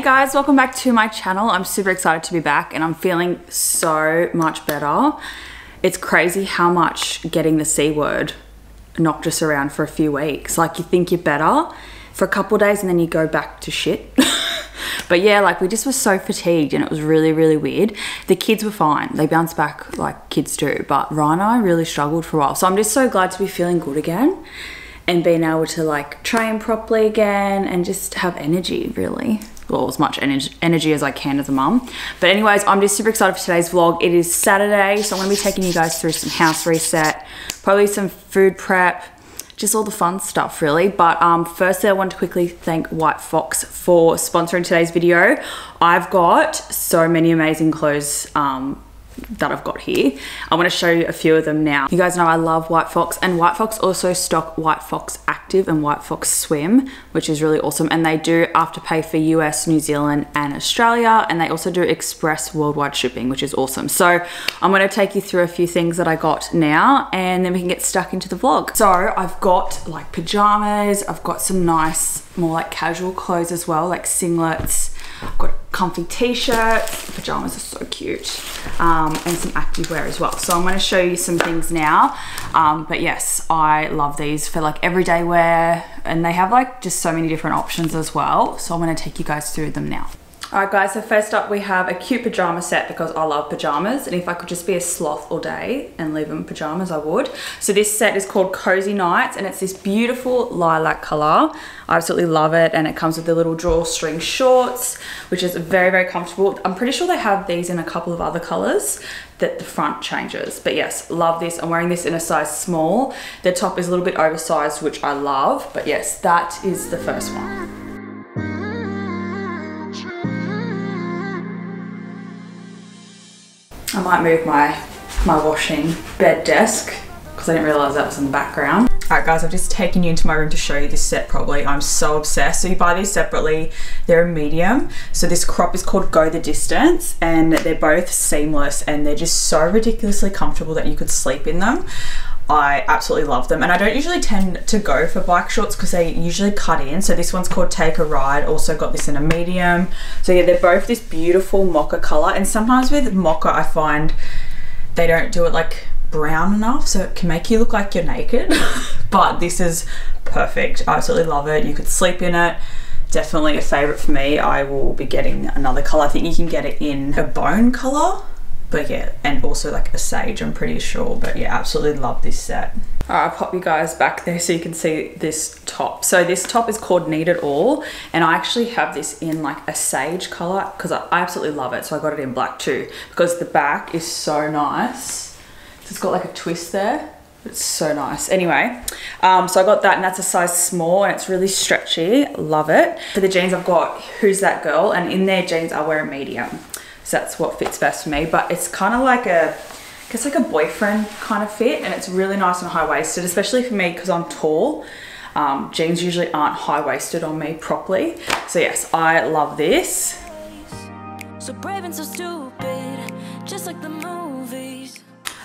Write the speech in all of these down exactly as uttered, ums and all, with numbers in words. Hey guys, welcome back to my channel. I'm super excited to be back and I'm feeling so much better. It's crazy how much getting the C word knocked us around for a few weeks. Like you think you're better for a couple of days and then you go back to shit. But yeah, like we just were so fatigued and it was really, really weird. The kids were fine. They bounced back like kids do. But Ryan and I really struggled for a while. So I'm just so glad to be feeling good again and being able to like train properly again and just have energy really. Well, as much energy, energy as I can as a mum. But anyways, I'm just super excited for today's vlog. It is Saturday, so I'm going to be taking you guys through some house reset, probably some food prep, just all the fun stuff really. But um, firstly, I want to quickly thank White Fox for sponsoring today's video. I've got so many amazing clothes um, that I've got here. I want to show you a few of them now. You guys know I love White Fox, and White Fox also stock White Fox Active and White Fox Swim, which is really awesome. And they do afterpay for U S, New Zealand and Australia, and they also do express worldwide shipping, which is awesome. So I'm going to take you through a few things that I got now and then we can get stuck into the vlog. So I've got like pajamas, I've got some nice more like casual clothes as well, like singlets. I've got comfy t-shirts, pajamas are so cute, um, and some activewear as well. So I'm going to show you some things now, um, but yes, I love these for like everyday wear, and they have like just so many different options as well. So I'm going to take you guys through them now. Alright guys, so first up we have a cute pajama set because I love pajamas, and if I could just be a sloth all day and leave them pajamas I would. So this set is called Cozy Nights and it's this beautiful lilac colour. I absolutely love it, and it comes with the little drawstring shorts, which is very very comfortable. I'm pretty sure they have these in a couple of other colours that the front changes, but yes, love this. I'm wearing this in a size small. The top is a little bit oversized, which I love, but yes, that is the first one. I might move my, my washing bed desk because I didn't realise that was in the background. Alright guys, I've just taken you into my room to show you this set probably. I'm so obsessed. So you buy these separately. They're a medium. So this crop is called Go the Distance, and they're both seamless and they're just so ridiculously comfortable that you could sleep in them. I absolutely love them, and I don't usually tend to go for bike shorts because they usually cut in. So this one's called Take a Ride. Also got this in a medium. So yeah, they're both this beautiful mocha color, and sometimes with mocha I find they don't do it like brown enough, so it can make you look like you're naked. But this is perfect. I absolutely love it. You could sleep in it. Definitely a favorite for me. I will be getting another color. I think you can get it in a bone color. But yeah, and also like a sage, I'm pretty sure. But yeah, absolutely love this set. All right, I'll pop you guys back there so you can see this top. So this top is called Need It All, and I actually have this in like a sage color because I absolutely love it. So I got it in black too because the back is so nice. It's got like a twist there. It's so nice. Anyway, um, so I got that, and that's a size small, and it's really stretchy. Love it. For the jeans, I've got Who's That Girl, and in their jeans, I wear a medium. So that's what fits best for me, but it's kind of like a, I guess like a boyfriend kind of fit, and it's really nice and high-waisted, especially for me because I'm tall. Um, jeans usually aren't high-waisted on me properly. So yes, I love this. So brave and so stupid, just like the movies.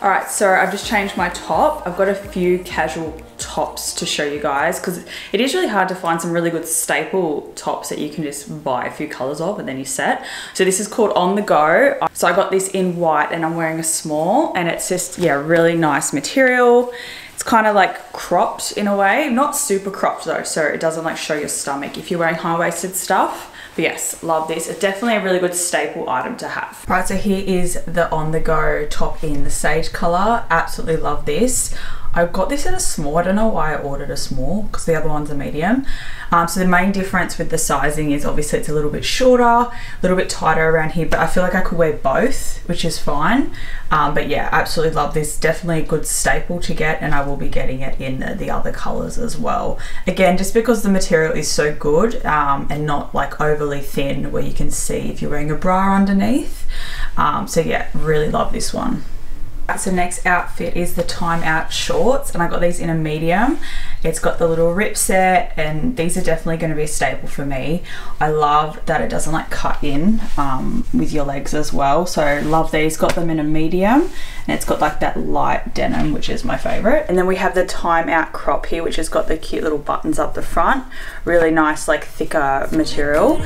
All right, so I've just changed my top. I've got a few casual tops to show you guys because it is really hard to find some really good staple tops that you can just buy a few colors of and then you set. So this is called On The Go. So I got this in white and I'm wearing a small, and it's just, yeah, really nice material. It's kind of like cropped in a way, not super cropped though, so it doesn't like show your stomach if you're wearing high-waisted stuff. But yes, love this. It's definitely a really good staple item to have. Right, so here is the On The Go top in the sage color. Absolutely love this. I got this in a small. I don't know why I ordered a small because the other one's a medium. Um, so the main difference with the sizing is obviously it's a little bit shorter, a little bit tighter around here, but I feel like I could wear both, which is fine. Um, but yeah, absolutely love this. Definitely a good staple to get, and I will be getting it in the other colors as well. Again, just because the material is so good um, and not like overly thin where you can see if you're wearing a bra underneath. Um, so yeah, really love this one. So next outfit is the Time Out shorts, and I got these in a medium. It's got the little rip set, and these are definitely going to be a staple for me. I love that it doesn't like cut in um, with your legs as well, so love these. Got them in a medium, and it's got like that light denim, which is my favorite. And then we have the Time Out crop here, which has got the cute little buttons up the front. Really nice, like thicker material.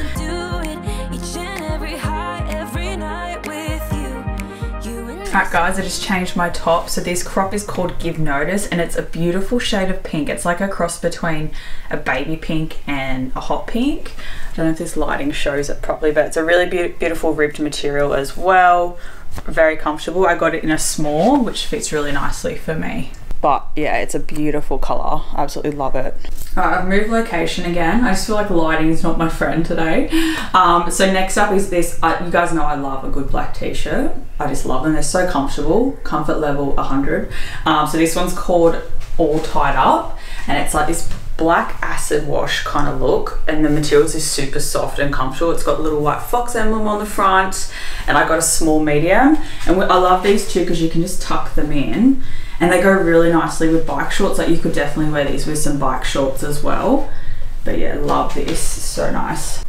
Alright guys, I just changed my top. So this crop is called Give Notice and it's a beautiful shade of pink. It's like a cross between a baby pink and a hot pink. I don't know if this lighting shows it properly, but it's a really be beautiful ribbed material as well. Very comfortable. I got it in a small, which fits really nicely for me. But yeah, it's a beautiful color. I absolutely love it. All right, I've moved location again. I just feel like lighting is not my friend today. Um, so next up is this. I, you guys know I love a good black t-shirt. I just love them. They're so comfortable. Comfort level one hundred. Um, so this one's called All Tied Up. And it's like this black acid wash kind of look. And the materials is super soft and comfortable. It's got a little White Fox emblem on the front. And I got a small medium. And I love these too because you can just tuck them in. And they go really nicely with bike shorts. Like you could definitely wear these with some bike shorts as well. But yeah, love this, so nice.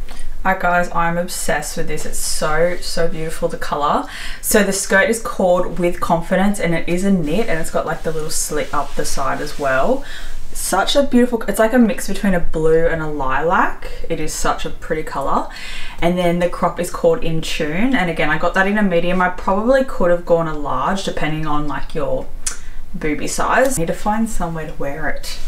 Alright guys, I'm obsessed with this. It's so, so beautiful, the color. So the skirt is called With Confidence and it is a knit and it's got like the little slit up the side as well. Such a beautiful, it's like a mix between a blue and a lilac. It is such a pretty color. And then the crop is called In Tune. And again, I got that in a medium. I probably could have gone a large depending on like your booby size. I need to find somewhere to wear it.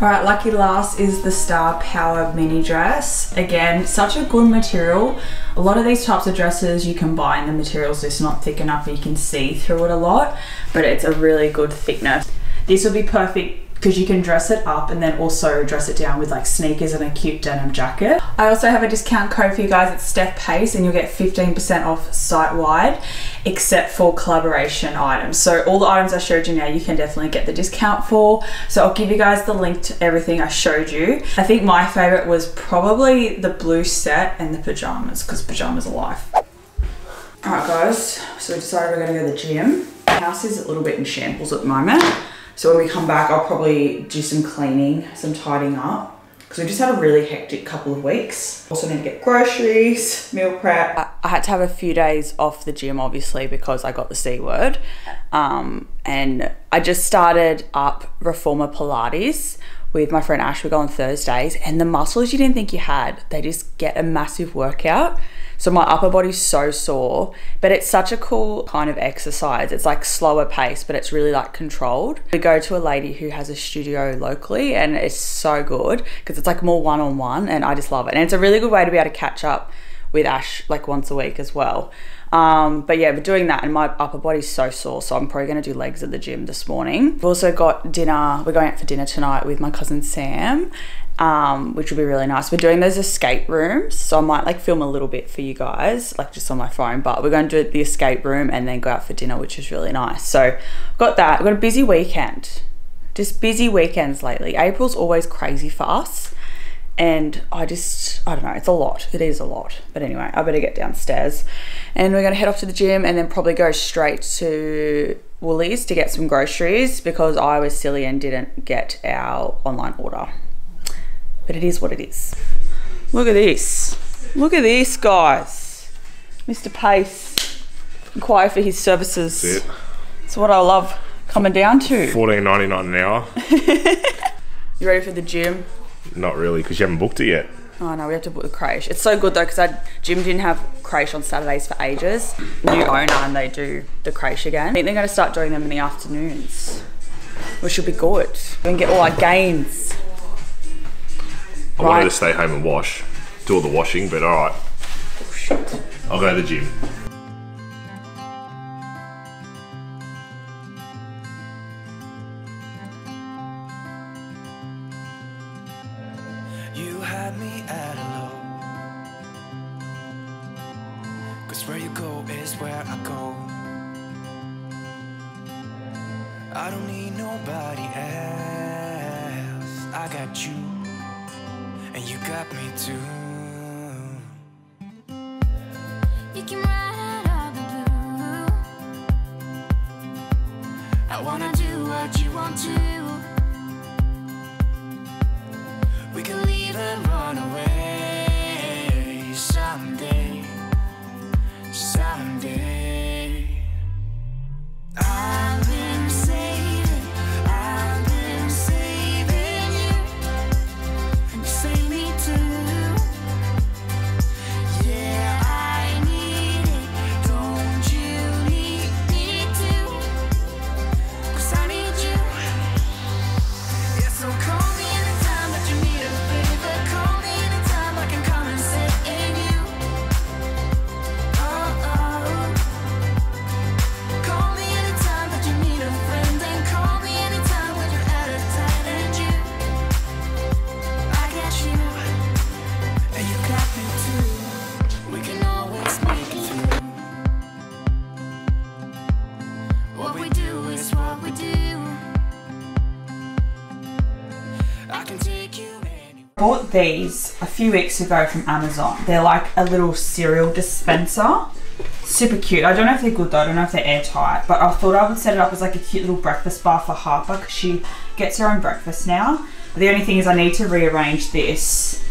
Alright, lucky last is the Star Power mini dress. Again, such a good material. A lot of these types of dresses you can buy in the materials just not thick enough and you can see through it a lot, but it's a really good thickness. This would be perfect because you can dress it up and then also dress it down with like sneakers and a cute denim jacket. I also have a discount code for you guys. It's Steph Pace and you'll get fifteen percent off site-wide except for collaboration items. So all the items I showed you now, you can definitely get the discount for. So I'll give you guys the link to everything I showed you. I think my favorite was probably the blue set and the pajamas because pajamas are life. All right guys, so we decided we're gonna go to the gym. The house is a little bit in shambles at the moment. So when we come back, I'll probably do some cleaning, some tidying up. Because we just had a really hectic couple of weeks. Also need to get groceries, meal prep. I had to have a few days off the gym, obviously, because I got the C word. Um, and I just started up Reformer Pilates with my friend Ash. We go on Thursdays. And the muscles you didn't think you had, they just get a massive workout. So my upper body's so sore, but it's such a cool kind of exercise. It's like slower pace, but it's really like controlled. We go to a lady who has a studio locally and it's so good because it's like more one-on-one and I just love it. And it's a really good way to be able to catch up with Ash like once a week as well. Um, but yeah, we're doing that and my upper body's so sore. So I'm probably gonna do legs at the gym this morning. We've also got dinner. We're going out for dinner tonight with my cousin Sam. Um, which will be really nice. We're doing those escape rooms, so I might like film a little bit for you guys, like just on my phone, but we're going to do the escape room and then go out for dinner, which is really nice. So got that. I've got a busy weekend, just busy weekends lately. April's always crazy for us and I just, I don't know, it's a lot. It is a lot, but anyway, I better get downstairs and we're going to head off to the gym and then probably go straight to Woolies to get some groceries because I was silly and didn't get our online order. But it is what it is. Look at this. Look at this, guys. Mister Pace, inquire for his services. That's it. It's what I love coming down to. fourteen ninety-nine an hour. You ready for the gym? Not really, because you haven't booked it yet. Oh no, we have to book the crèche. It's so good though, because our gym didn't have crèche on Saturdays for ages. New owner and they do the crèche again. I think they're going to start doing them in the afternoons, which should be good. We can get all our gains. I right. wanted to stay home and wash, do all the washing, but all right. Oh, shit. I'll go to the gym. You had me at a low, 'cause where you go is where I go. I don't need nobody else. I got you. And you got me too. You came right out of the blue. I wanna do what you want to. We can leave and run away someday, someday. I've been saving, I've been saving you. Save me. ordered these a few weeks ago from Amazon. They're like a little cereal dispenser. Super cute. I don't know if they're good though. I don't know if they're airtight, but I thought I would set it up as like a cute little breakfast bar for Harper because she gets her own breakfast now. But the only thing is I need to rearrange this.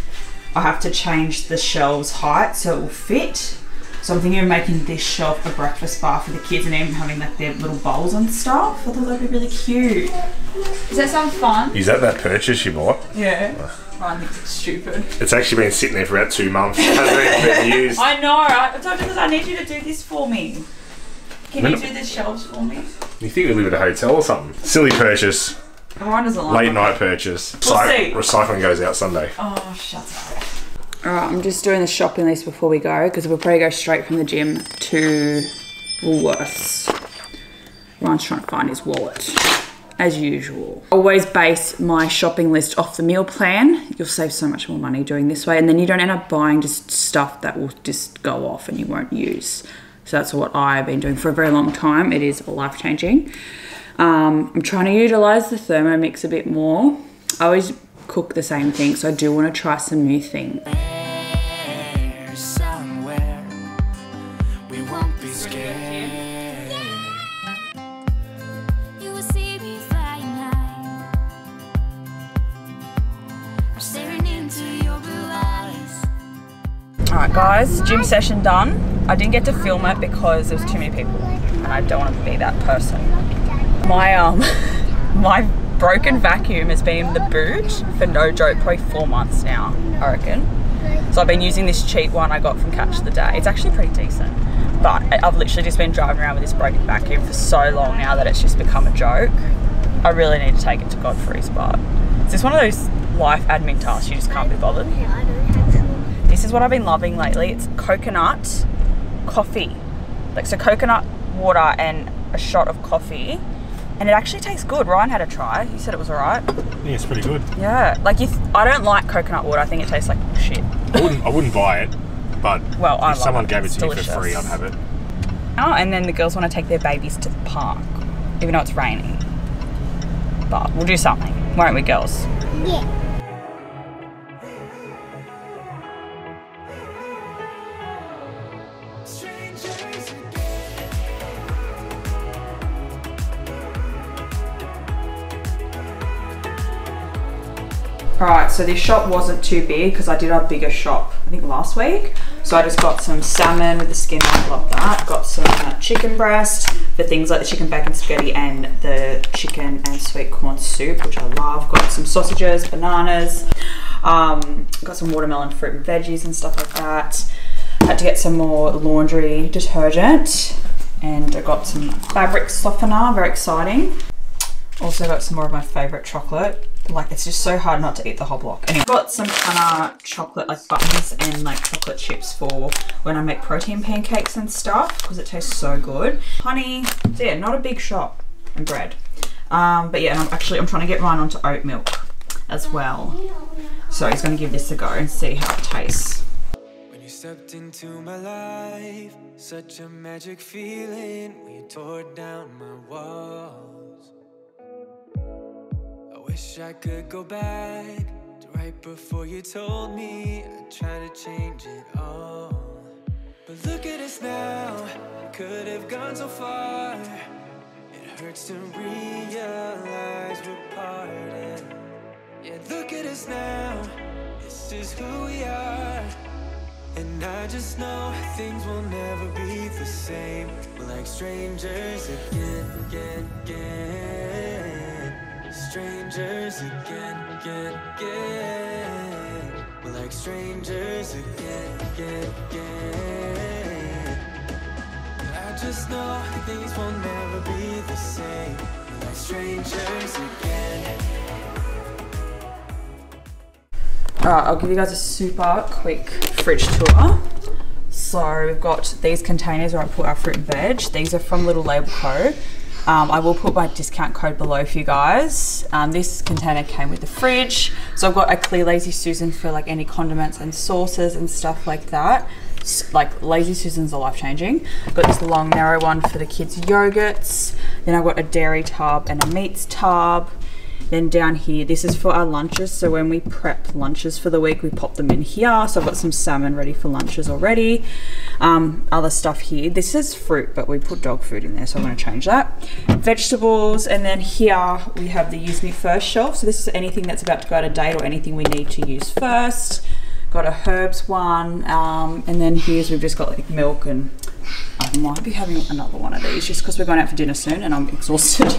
I have to change the shelves height so it will fit. So I'm thinking of making this shelf a breakfast bar for the kids and even having like their little bowls and stuff. I thought that'd be really cute. Does that sound fun? Is that that purchase you bought? Yeah. Ryan thinks it's stupid. It's actually been sitting there for about two months. It hasn't even been used. I know. I told you this. I need you to do this for me. Can when you do the shelves for me? You think we live at a hotel or something? Silly purchase. Ryan doesn't like Late night purchase. We'll Psy see. Recycling goes out Sunday. Oh, shut up. Alright, I'm just doing the shopping list before we go because we'll probably go straight from the gym to Woolworths. Ryan's trying to find his wallet, as usual. Always base my shopping list off the meal plan. You'll save so much more money doing this way, and then you don't end up buying just stuff that will just go off and you won't use. So that's what I've been doing for a very long time. It is life-changing. Um, I'm trying to utilise the Thermomix a bit more. I always cook the same thing, so I do want to try some new things. Somewhere we won't be scared. Yeah. You will see me flying high. I'm staring into your blue eyes. Alright guys, gym session done. I didn't get to film it because there was too many people and I don't want to be that person. My um my broken vacuum has been in the boot for, no joke, probably four months now, I reckon. So I've been using this cheap one I got from Catch the Day. It's actually pretty decent, but I've literally just been driving around with this broken vacuum for so long now that it's just become a joke. I really need to take it to Godfrey's, but it's just one of those life admin tasks you just can't be bothered. This is what I've been loving lately. It's coconut coffee. Like, so coconut water and a shot of coffee. And it actually tastes good. Ryan had a try. He said it was all right. Yeah, it's pretty good. Yeah. Like, you th I don't like coconut water. I think it tastes like shit. I wouldn't, I wouldn't buy it, but well, if someone gave it to me for free, I'd have it. Oh, and then the girls want to take their babies to the park, even though it's raining. But we'll do something, won't we, girls? Yeah. Alright, so this shop wasn't too big because I did a bigger shop, I think, last week. So I just got some salmon with the skin on, love that. Got some uh, chicken breast for things like the chicken bacon spaghetti and the chicken and sweet corn soup, which I love. Got some sausages, bananas, um, got some watermelon fruit and veggies and stuff like that. Had to get some more laundry detergent and I got some fabric softener, very exciting. Also got some more of my favourite chocolate. Like, it's just so hard not to eat the whole block. Anyway, got some kind of chocolate, like buttons and like chocolate chips for when I make protein pancakes and stuff because it tastes so good. Honey, so yeah, not a big shop. And bread. Um, but yeah, and I'm actually, I'm trying to get Ryan onto oat milk as well. So he's going to give this a go and see how it tastes. When you stepped into my life, such a magic feeling, when you tore down my wall. Wish I could go back to right before you told me. I tried to change it all, but look at us now. We could have gone so far. It hurts to realize we're parted. Yeah, look at us now. This is who we are. And I just know things will never be the same. We're like strangers again, again, again. Strangers again, again, again. We're like strangers again, again, again. I just know things will never be the same. We're like strangers again. Alright, I'll give you guys a super quick fridge tour. So we've got these containers where I put our fruit and veg. These are from Little Label Co. Um, I will put my discount code below for you guys. Um, this container came with the fridge. So I've got a clear Lazy Susan for like any condiments and sauces and stuff like that. Like, Lazy Susans are life-changing. Got this long narrow one for the kids' yogurts. Then I've got a dairy tub and a meats tub. Then down here, this is for our lunches. So when we prep lunches for the week, we pop them in here. So I've got some salmon ready for lunches already. Um, other stuff here. This is fruit, but we put dog food in there, so I'm going to change that. Vegetables, and then here we have the use me first shelf. So this is anything that's about to go out of date or anything we need to use first. Got a herbs one, um, and then here's, we've just got like milk, and I might be having another one of these just because we're going out for dinner soon and I'm exhausted.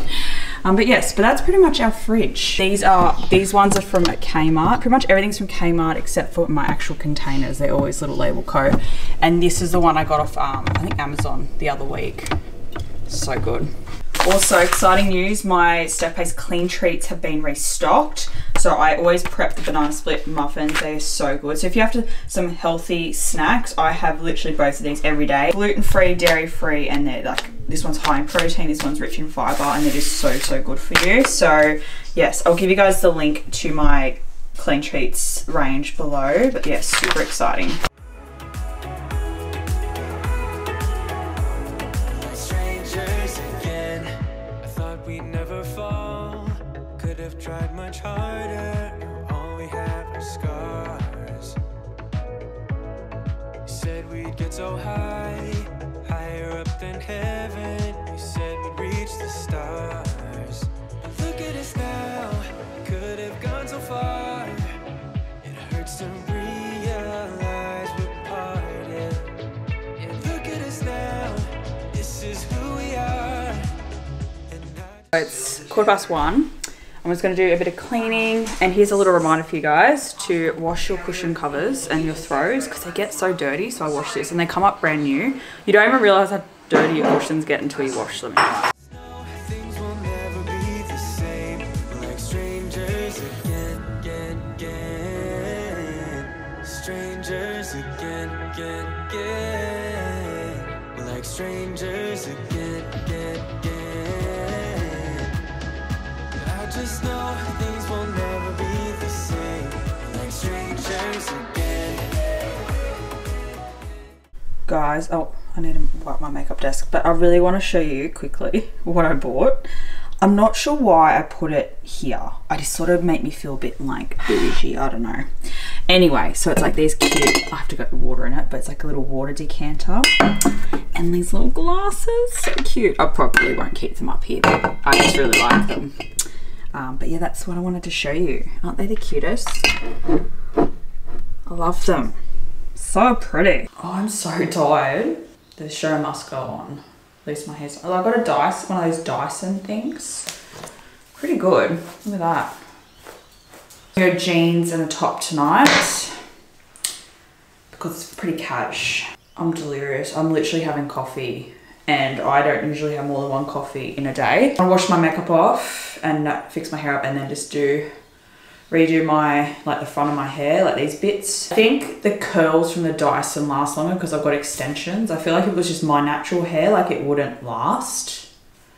Um, but yes, but that's pretty much our fridge. These are, these ones are from Kmart. Pretty much everything's from Kmart except for my actual containers. They're always Little Label Co. And this is the one I got off, um, I think Amazon the other week. So good. Also, exciting news, my Steph Pace Clean Treats have been restocked. So I always prep the banana split muffins. They are so good. So if you have to, some healthy snacks, I have literally both of these every day. Gluten-free, dairy-free, and they're like, this one's high in protein, this one's rich in fiber, and they're just so, so good for you. So yes, I'll give you guys the link to my Clean Treats range below. But yes, super exciting. Tried much harder, all we have are scars. You said we'd get so high, higher up than heaven. You said we'd reach the stars. But look at us now, we could have gone so far. It hurts to realize we're parted. And look at us now, this is who we are. And I it's quarter past one. I'm just going to do a bit of cleaning, and here's a little reminder for you guys to wash your cushion covers and your throws because they get so dirty. So I wash this and they come up brand new. You don't even realise how dirty your cushions get until you wash them. Just know things will never be the same, like strangers again. Guys, oh, I need to wipe my makeup desk, but I really want to show you quickly what I bought. I'm not sure why I put it here. I just sort of make me feel a bit like bougie, I don't know. Anyway, so it's like these cute, I have to get the water in it, but it's like a little water decanter. And these little glasses, so cute. I probably won't keep them up here, but I just really like them. Um, but yeah, that's what I wanted to show you. Aren't they the cutest? I love them. So pretty. Oh, I'm so tired. The show must go on. At least my hair's... Oh, I got a Dyson, one of those Dyson things. Pretty good. Look at that. Your jeans and a top tonight. Because it's pretty cash. I'm delirious. I'm literally having coffee. And I don't usually have more than one coffee in a day. I wash my makeup off and fix my hair up, and then just do redo my, like, the front of my hair, like these bits. I think the curls from the Dyson last longer because I've got extensions. I feel like if it was just my natural hair, like, it wouldn't last.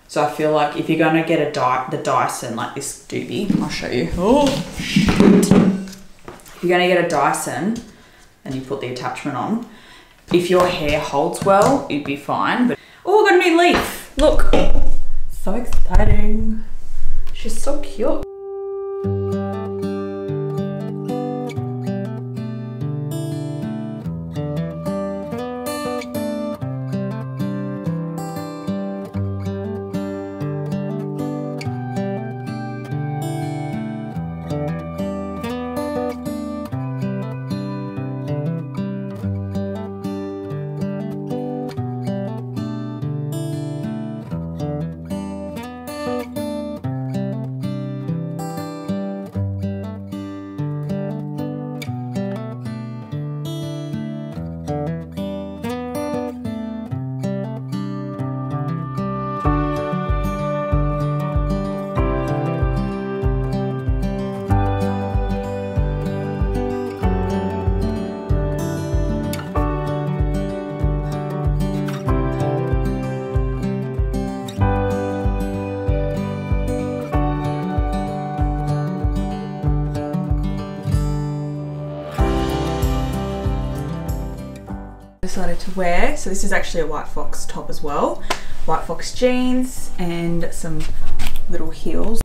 So I feel like if you're gonna get a Dy the Dyson, like this doobie, I'll show you. Oh, if you're gonna get a Dyson and you put the attachment on, if your hair holds well, it'd be fine. But oh, I got a new leaf. Look. So exciting. She's so cute. Decided to wear, so this is actually a White Fox top as well. White Fox jeans and some little heels.